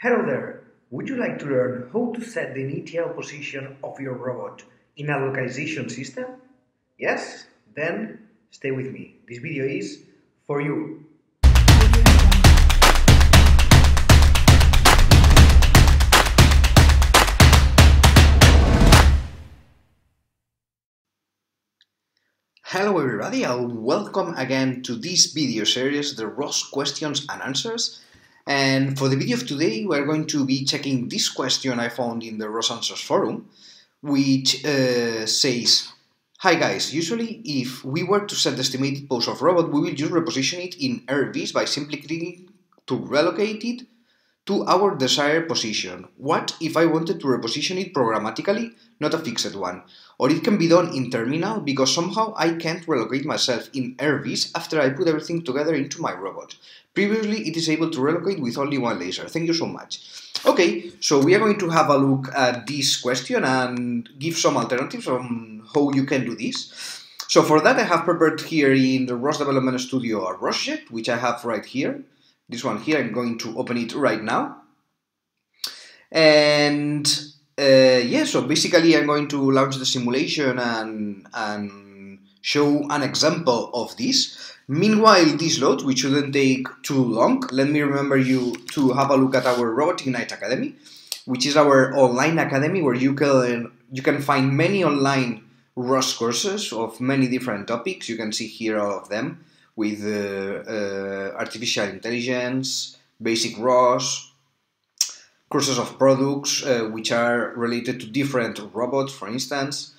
Hello there! Would you like to learn how to set the initial position of your robot in a localization system? Yes? Then stay with me. This video is for you. Hello everybody, and welcome again to this video series, the ROS questions and answers. And for the video of today, we're going to be checking this question I found in the ROS Answers forum, which says, hi guys, usually if we were to set the estimated pose of robot, we will just reposition it in RViz by simply clicking to relocate it to our desired position. What if I wanted to reposition it programmatically, not a fixed one? Or it can be done in terminal, because somehow I can't relocate myself in RViz after I put everything together into my robot. Previously, it is able to relocate with only one laser. Thank you so much. Okay, so we are going to have a look at this question and give some alternatives on how you can do this. So for that, I have prepared here in the ROS Development Studio a ROSJet, which I have right here. This one here, I'm going to open it right now. And yeah, so basically I'm going to launch the simulation and show an example of this. Meanwhile, this loads, which shouldn't take too long. Let me remember you to have a look at our Robot Ignite Academy, which is our online academy where you can find many online ROS courses of many different topics. You can see here all of them, with artificial intelligence, basic ROS, courses of products, which are related to different robots, for instance,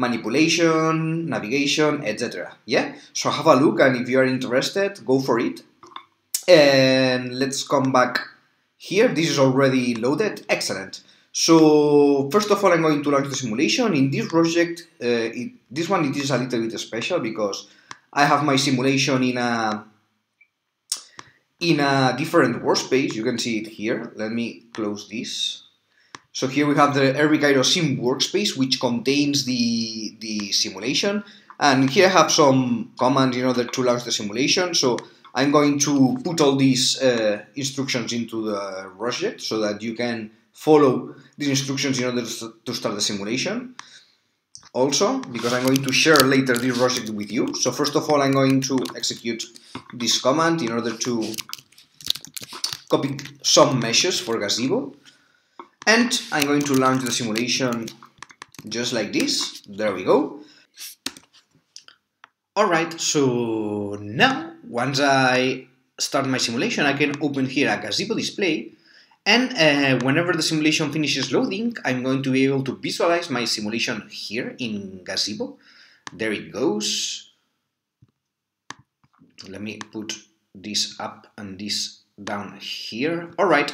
manipulation, navigation, etc. Yeah? So have a look, and if you are interested, go for it. And let's come back here. This is already loaded. Excellent. So first of all, I'm going to launch the simulation. In this project, this one is a little bit special because I have my simulation in a different workspace. You can see it here. Let me close this. So here we have the ErviKairos sim workspace, which contains the simulation. And here I have some commands in order to launch the simulation. So I'm going to put all these instructions into the ROSJet so that you can follow these instructions in order to start the simulation. Also, because I'm going to share later this ROSJet with you. So first of all, I'm going to execute this command in order to copy some meshes for Gazebo. And I'm going to launch the simulation just like this. There we go. Alright, so now, once I start my simulation, I can open here a Gazebo display. And whenever the simulation finishes loading, I'm going to be able to visualize my simulation here in Gazebo. There it goes. Let me put this up and this down here. All right.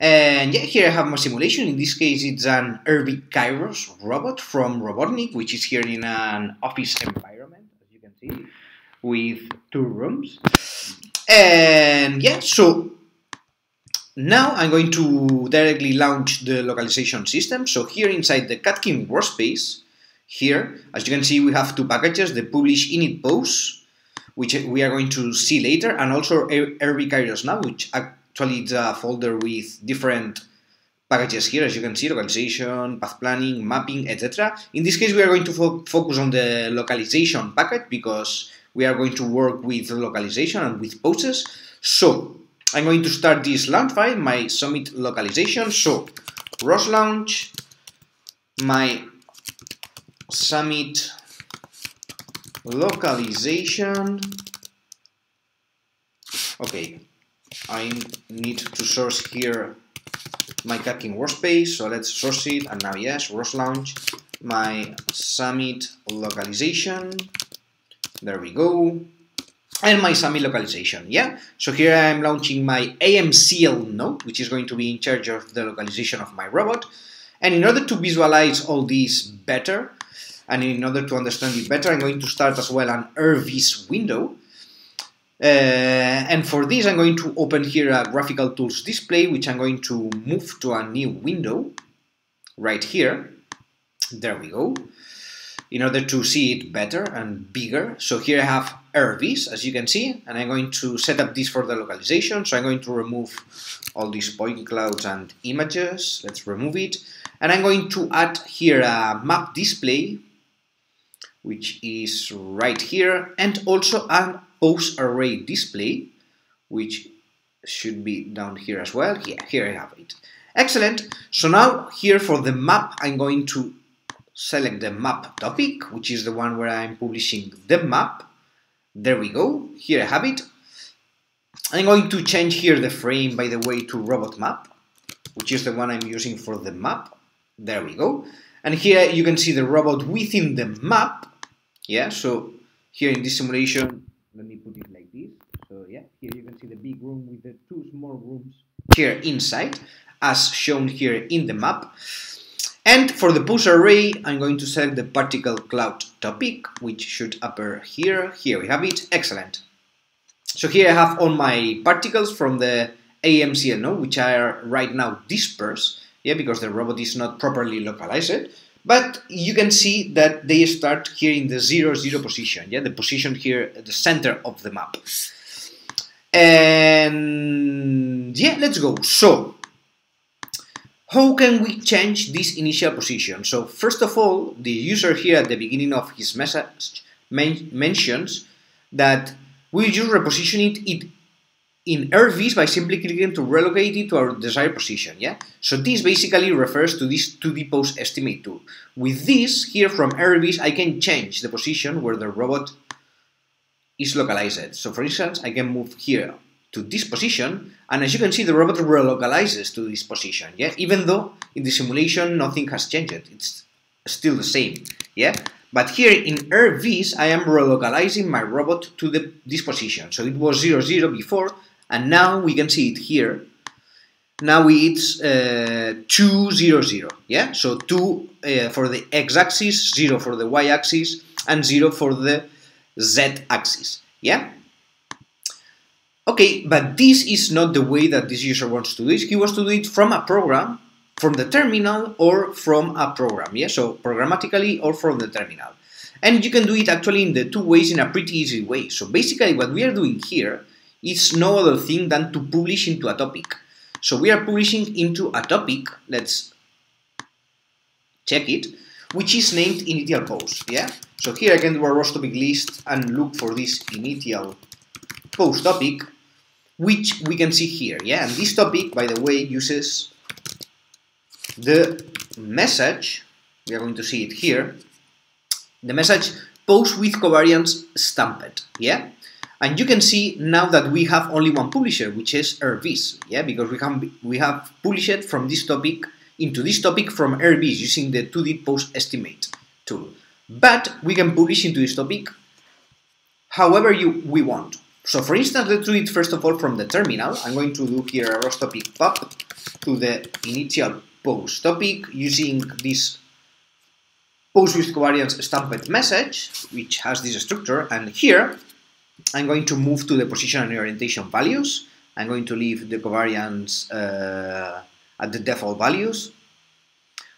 And yeah, here I have my simulation. In this case, it's an ErviKairos robot from Robotnik, which is here in an office environment, as you can see, with two rooms. And yeah, so now I'm going to directly launch the localization system. So here inside the Catkin workspace, here, as you can see, we have two packages, the publish init pose, which we are going to see later, and also ErviKairos now, which actually is a folder with different packages here, as you can see, localization, path planning, mapping, etc. In this case, we are going to focus on the localization package because we are going to work with localization and with poses. So I'm going to start this launch file, my submit localization. So, ROS launch, my submit localization. Okay, I need to source here my Catkin workspace, so let's source it. And now, yes, ROS launch, my submit localization. There we go. And my submit localization, yeah? So here I am launching my AMCL node, which is going to be in charge of the localization of my robot. And in order to visualize all this better, and in order to understand it better, I'm going to start as well an ErviKairos window. And for this, I'm going to open here a graphical tools display, which I'm going to move to a new window right here. There we go. in order to see it better and bigger. So here I have RViz, as you can see, and I'm going to set up this for the localization. So I'm going to remove all these point clouds and images. Let's remove it. And I'm going to add here a map display, which is right here, and also an pose array display, which should be down here as well. Yeah, here I have it. Excellent. So now here for the map, I'm going to select the map topic, which is the one where I'm publishing the map. There we go. Here I have it. I'm going to change here the frame, by the way, to robot map, which is the one I'm using for the map. There we go. And here you can see the robot within the map. Yeah, so here in this simulation, let me put it like this. So yeah, here you can see the big room with the two small rooms here inside, as shown here in the map. And for the pose array, I'm going to select the particle cloud topic, which should appear here. Here we have it. Excellent. So here I have all my particles from the AMCL node, which are right now dispersed, yeah, because the robot is not properly localized. But you can see that they start here in the 0, 0 position, yeah, the position here at the center of the map. And yeah, let's go. So how can we change this initial position? So first of all, the user here at the beginning of his message mentions that we just reposition it in RViz by simply clicking to relocate it to our desired position, yeah? So this basically refers to this 2D pose estimate tool. With this, here from RViz, I can change the position where the robot is localized. So for instance, I can move here to this position, and as you can see, the robot relocalizes to this position, yeah? Even though in the simulation nothing has changed, it's still the same, yeah? But here in RViz, I am relocalizing my robot to this position. So it was 0, 0 before, and now we can see it here. Now it's 2, 0, 0, yeah? So 2 for the x-axis, 0 for the y-axis, and 0 for the z-axis, yeah? Okay, but this is not the way that this user wants to do it. He wants to do it from a program, from the terminal, or from a program, yeah? So programmatically or from the terminal. And you can do it actually in the two ways in a pretty easy way. So basically what we are doing here is no other thing than to publish into a topic. So we are publishing into a topic, let's check it, which is named initial pose, yeah? So here I can do a rostopic list and look for this initial pose topic, which we can see here, yeah? And this topic, by the way, uses the message, we are going to see it here, the message Pose with covariance stamped, yeah? And you can see now that we have only one publisher, which is RViz, yeah? Because we have published from this topic into this topic from RViz using the 2D pose estimate tool. But we can publish into this topic however we want. So for instance, let's do it first of all from the terminal. I'm going to do here a rostopic pub to the initial pose topic using this pose with covariance stamped message, which has this structure, and here I'm going to move to the position and orientation values. I'm going to leave the covariance at the default values.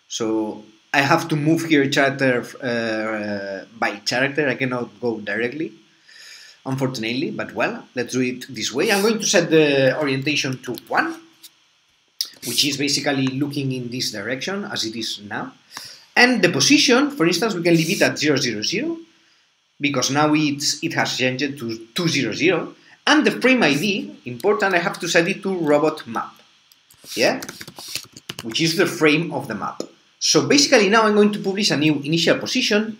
So I have to move here character by character. I cannot go directly, unfortunately, but well, let's do it this way. I'm going to set the orientation to 1, which is basically looking in this direction as it is now. And the position, for instance, we can leave it at 0, 0, 0, because now it has changed to 2, 0, 0. And the frame ID, important, I have to set it to robot map, yeah? Which is the frame of the map. So basically now I'm going to publish a new initial position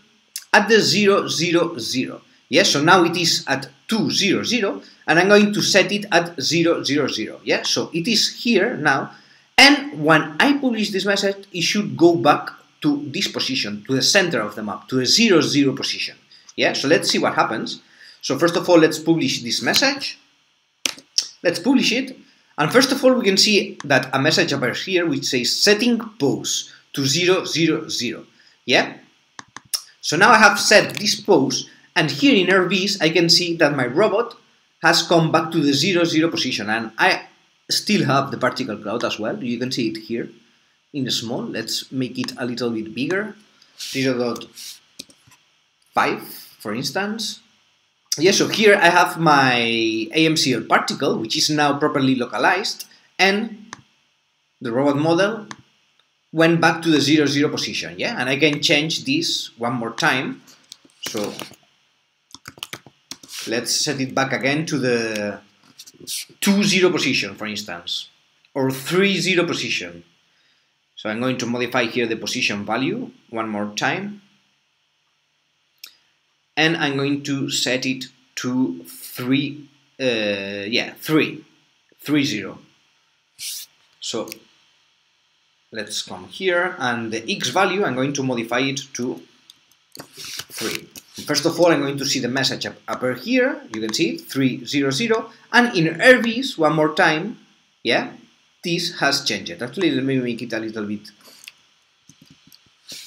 at the 0, 0, 0. Yeah, so now it is at 2, 0, 0, and I'm going to set it at 0, 0, 0, yeah? So it is here now, and when I publish this message, it should go back to this position, to the center of the map, to the 0, 0 position, yeah? So let's see what happens. So first of all, let's publish this message. Let's publish it, and first of all, we can see that a message appears here, which says setting pose to 0, 0, 0, yeah? So now I have set this pose, and here in RViz, I can see that my robot has come back to the 0, 0 position, and I still have the particle cloud as well. You can see it here in the small. Let's make it a little bit bigger. 0.5 5, for instance. Yeah, so here I have my AMCL particle, which is now properly localized, and the robot model went back to the 0, 0 position, yeah? And I can change this one more time. So let's set it back again to the 2, 0 position, for instance, or 3, 0 position. So I'm going to modify here the position value one more time. And I'm going to set it to 3, 3, 0. So let's come here, and the X value, I'm going to modify it to 3. First of all, I'm going to see the message up here. You can see it, 3, 0, 0. And in RViz, one more time, yeah, this has changed. Actually, let me make it a little bit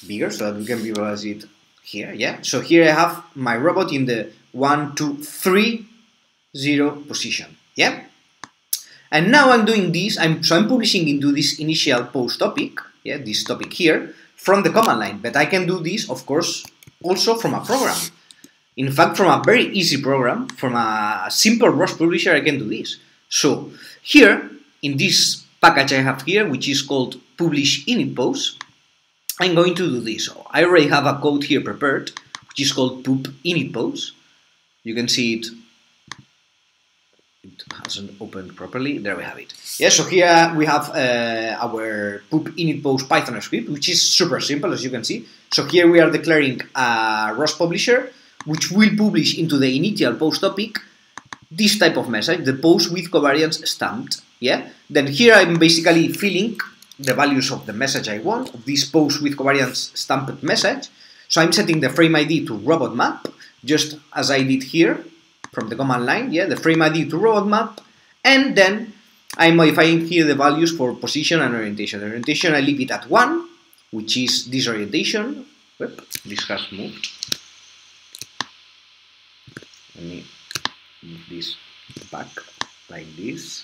bigger so that we can visualize it here, yeah. So here I have my robot in the 1, 2, 3, 0 position, yeah. And now I'm doing this, so I'm publishing into this initial post topic, yeah, this topic here, from the command line. But I can do this, of course, also from a program. In fact, from a very easy program, from a simple ROS publisher, I can do this. So here, in this package I have here, which is called publish init pose, I'm going to do this. So I already have a code here prepared, which is called poop init pose. You can see it. It hasn't opened properly. There we have it. Yeah, so here we have our poop init pose Python script, which is super simple, as you can see. So here we are declaring a ROS publisher, which will publish into the initial post topic this type of message, the pose with covariance stamped. Yeah. Then here I'm basically filling the values of the message I want, of this pose with covariance stamped message. So I'm setting the frame ID to robot map, just as I did here from the command line, yeah, the frame ID to robot map, and then I'm modifying here the values for position and orientation. The orientation I leave it at 1, which is this orientation. Whoop, this has moved. Let me move this back like this.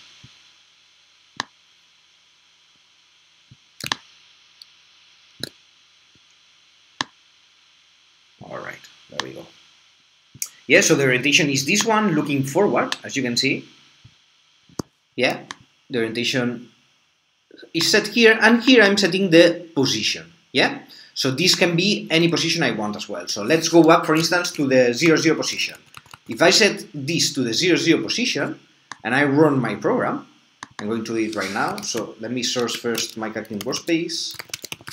Alright, there we go. Yeah, so the orientation is this one, looking forward, as you can see. Yeah, the orientation is set here, and here I'm setting the position, yeah? So this can be any position I want as well. So let's go up, for instance, to the 0, 0 position. If I set this to the 0, 0 position, and I run my program, I'm going to do it right now, so let me source first my Catkin workspace,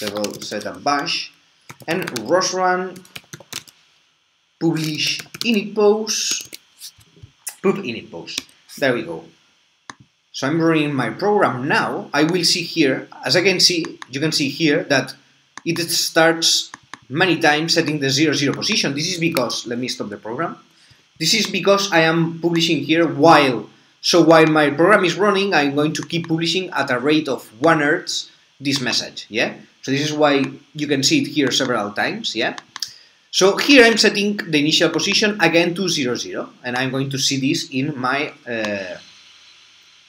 level setup bash, and ROS run publish init pose, poop init pose. There we go. So I'm running my program now. I will see here, as I can see, you can see here that it starts many times setting the 0, 0 position. This is because, let me stop the program. This is because I am publishing here while, so while my program is running, I'm going to keep publishing at a rate of 1/3 this message, yeah? So this is why you can see it here several times, yeah? So here I'm setting the initial position again to 0, 0, and I'm going to see this in my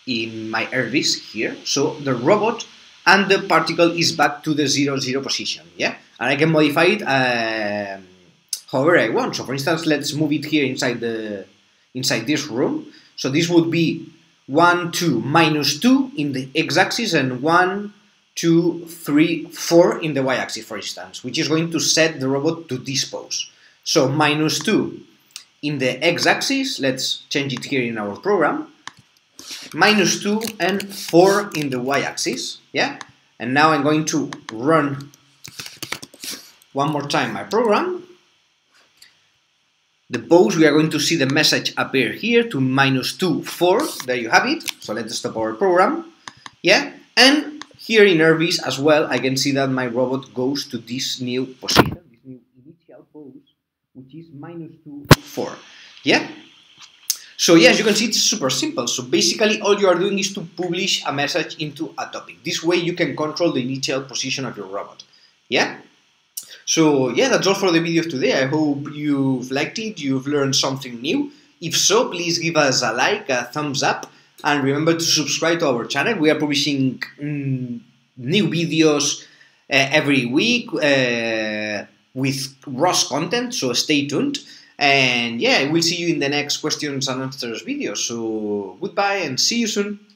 RViz here. So the robot and the particle is back to the 0, 0 position, yeah? And I can modify it however I want. So for instance, let's move it here inside this room. So this would be 1, 2, -2 in the x-axis and 1, 2, 3, 4 in the y-axis, for instance, which is going to set the robot to this pose. So -2 in the x-axis, let's change it here in our program, -2 and 4 in the y-axis, yeah? And now I'm going to run one more time my program. The pose, we are going to see the message appear here to -2, 4, there you have it. So let's stop our program, yeah? And here in RViz as well, I can see that my robot goes to this new position, this new initial pose, which is -2, 4. Yeah? So yes, you can see it's super simple. So basically all you are doing is to publish a message into a topic. This way you can control the initial position of your robot. Yeah? So yeah, that's all for the video of today. I hope you've liked it, you've learned something new. If so, please give us a like, a thumbs up, and remember to subscribe to our channel. We are publishing new videos every week with ROS content, so stay tuned. And yeah, we'll see you in the next questions and answers video. So goodbye and see you soon.